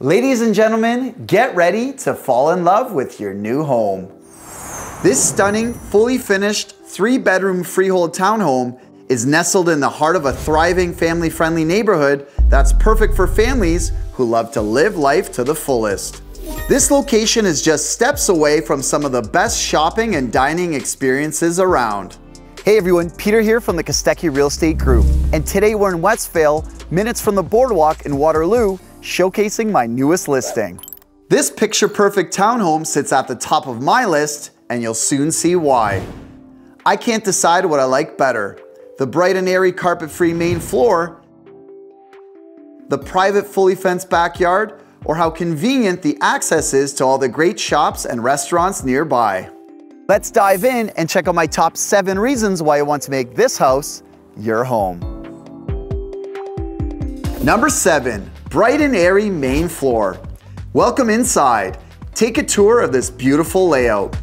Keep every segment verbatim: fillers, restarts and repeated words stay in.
Ladies and gentlemen, get ready to fall in love with your new home. This stunning, fully finished, three-bedroom freehold townhome is nestled in the heart of a thriving, family-friendly neighborhood that's perfect for families who love to live life to the fullest. This location is just steps away from some of the best shopping and dining experiences around. Hey everyone, Peter here from the Kostecki Real Estate Group, and today we're in Westvale, minutes from the boardwalk in Waterloo, showcasing my newest listing. This picture-perfect townhome sits at the top of my list, and you'll soon see why. I can't decide what I like better: the bright and airy carpet-free main floor, the private fully fenced backyard, or how convenient the access is to all the great shops and restaurants nearby. Let's dive in and check out my top seven reasons why you want to make this house your home. Number seven, bright and airy main floor. Welcome inside. Take a tour of this beautiful layout.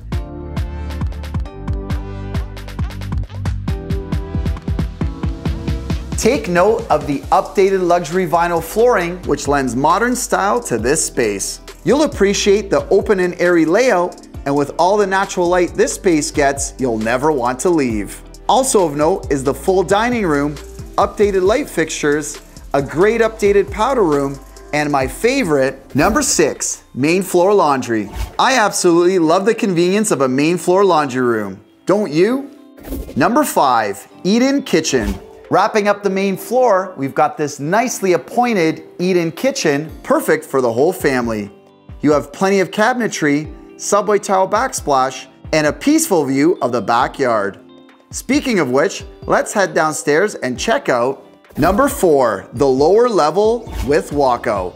Take note of the updated luxury vinyl flooring, which lends modern style to this space. You'll appreciate the open and airy layout, and with all the natural light this space gets, you'll never want to leave. Also of note is the full dining room, updated light fixtures, a great updated powder room, and my favorite, number six, main floor laundry. I absolutely love the convenience of a main floor laundry room. Don't you? Number five, eat-in kitchen. Wrapping up the main floor, we've got this nicely appointed eat-in kitchen, perfect for the whole family. You have plenty of cabinetry, subway tile backsplash, and a peaceful view of the backyard. Speaking of which, let's head downstairs and check out number four, the lower level with walkout.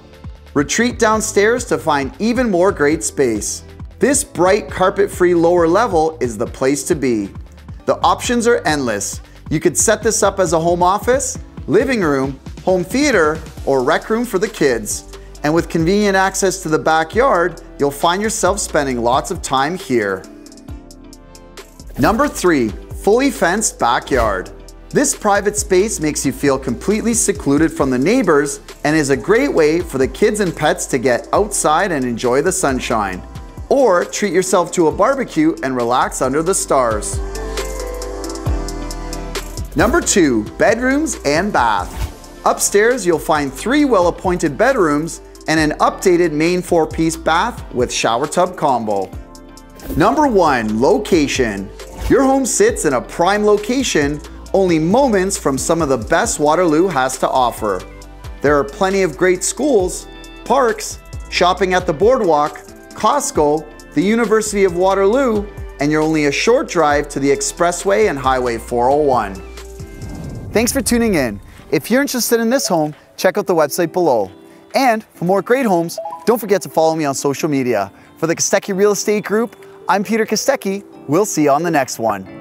Retreat downstairs to find even more great space. This bright carpet-free lower level is the place to be. The options are endless. You could set this up as a home office, living room, home theater, or rec room for the kids. And with convenient access to the backyard, you'll find yourself spending lots of time here. Number three, fully fenced backyard. This private space makes you feel completely secluded from the neighbors and is a great way for the kids and pets to get outside and enjoy the sunshine. Or treat yourself to a barbecue and relax under the stars. Number two, bedrooms and bath. Upstairs, you'll find three well-appointed bedrooms and an updated main four-piece bath with shower tub combo. Number one, location. Your home sits in a prime location, only moments from some of the best Waterloo has to offer. There are plenty of great schools, parks, shopping at the boardwalk, Costco, the University of Waterloo, and you're only a short drive to the expressway and Highway four oh one. Thanks for tuning in. If you're interested in this home, check out the website below. And for more great homes, don't forget to follow me on social media. For the Kostecki Real Estate Group, I'm Peter Kostecki. We'll see you on the next one.